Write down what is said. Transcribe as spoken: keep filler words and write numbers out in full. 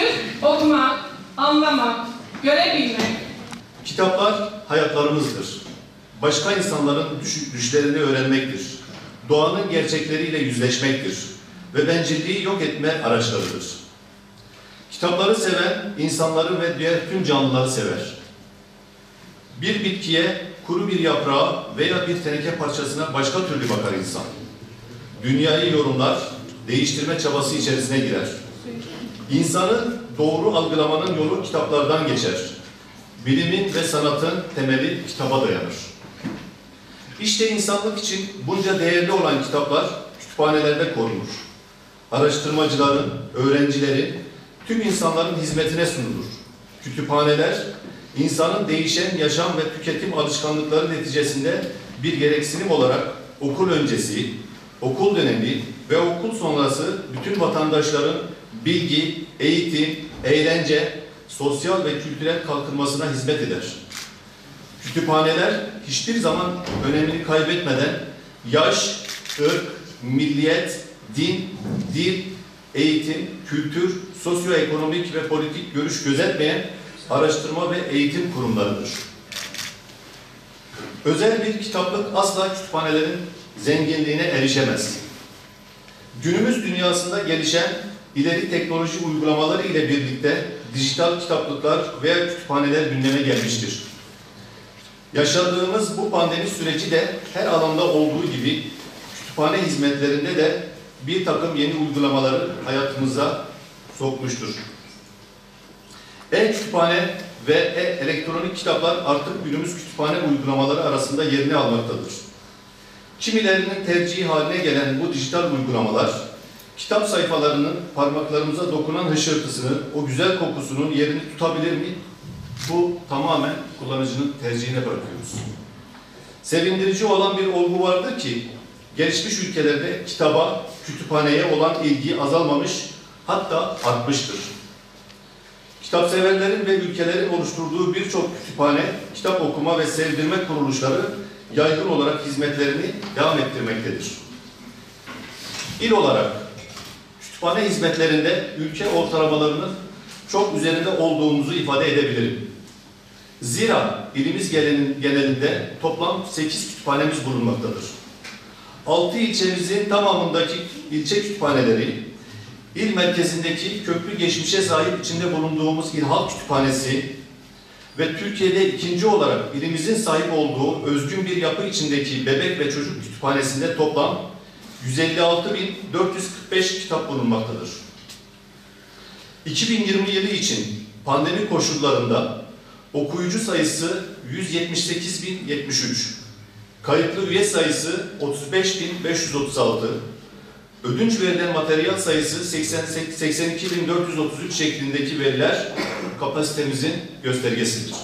Çünkü okumak, anlamak, görebilmek. Kitaplar hayatlarımızdır. Başka insanların düşlerini öğrenmektir. Doğanın gerçekleriyle yüzleşmektir. Ve bencilliği yok etme araçlarıdır. Kitapları seven, insanları ve diğer tüm canlıları sever. Bir bitkiye, kuru bir yaprağa veya bir teneke parçasına başka türlü bakar insan. Dünyayı yorumlar, değiştirme çabası içerisine girer. İnsanı doğru algılamanın yolu kitaplardan geçer. Bilimin ve sanatın temeli kitaba dayanır. İşte insanlık için bunca değerli olan kitaplar kütüphanelerde korunur. Araştırmacıların, öğrencilerin, tüm insanların hizmetine sunulur. Kütüphaneler, insanın değişen yaşam ve tüketim alışkanlıkları neticesinde bir gereksinim olarak okul öncesi, okul dönemi ve okul sonrası bütün vatandaşların bilgi, eğitim, eğlence, sosyal ve kültürel kalkınmasına hizmet eder. Kütüphaneler hiçbir zaman önemini kaybetmeden yaş, ırk, milliyet, din, dil, eğitim, kültür, sosyoekonomik ve politik görüş gözetmeyen araştırma ve eğitim kurumlarıdır. Özel bir kitaplık asla kütüphanelerin zenginliğine erişemez. Günümüz dünyasında gelişen ileri teknoloji uygulamaları ile birlikte dijital kitaplıklar veya kütüphaneler gündeme gelmiştir. Yaşadığımız bu pandemi süreci de her alanda olduğu gibi kütüphane hizmetlerinde de bir takım yeni uygulamaları hayatımıza sokmuştur. E-kütüphane ve e-elektronik kitaplar artık günümüz kütüphane uygulamaları arasında yerini almaktadır. Kimilerinin tercihi haline gelen bu dijital uygulamalar, kitap sayfalarının parmaklarımıza dokunan hışırtısını, o güzel kokusunun yerini tutabilir mi? Bu tamamen kullanıcının tercihine bırakıyoruz. Sevindirici olan bir olgu vardır ki, gelişmiş ülkelerde kitaba, kütüphaneye olan ilgi azalmamış, hatta artmıştır. Kitapseverlerin ve ülkelerin oluşturduğu birçok kütüphane, kitap okuma ve sevdirme kuruluşları yaygın olarak hizmetlerini devam ettirmektedir. İl olarak kütüphane hizmetlerinde ülke ortalamalarının çok üzerinde olduğumuzu ifade edebilirim. Zira ilimiz genelinde toplam sekiz kütüphanemiz bulunmaktadır. altı ilçemizin tamamındaki ilçe kütüphaneleri, İl merkezindeki köklü geçmişe sahip içinde bulunduğumuz İl Halk Kütüphanesi ve Türkiye'de ikinci olarak ilimizin sahip olduğu özgün bir yapı içindeki Bebek ve Çocuk Kütüphanesi'nde toplam yüz elli altı bin dört yüz kırk beş kitap bulunmaktadır. iki bin yirmi yılı için pandemi koşullarında okuyucu sayısı yüz yetmiş sekiz bin yetmiş üç, kayıtlı üye sayısı otuz beş bin beş yüz otuz altı, ödünç verilen materyal sayısı seksen iki bin dört yüz otuz üç şeklindeki veriler kapasitemizin göstergesidir.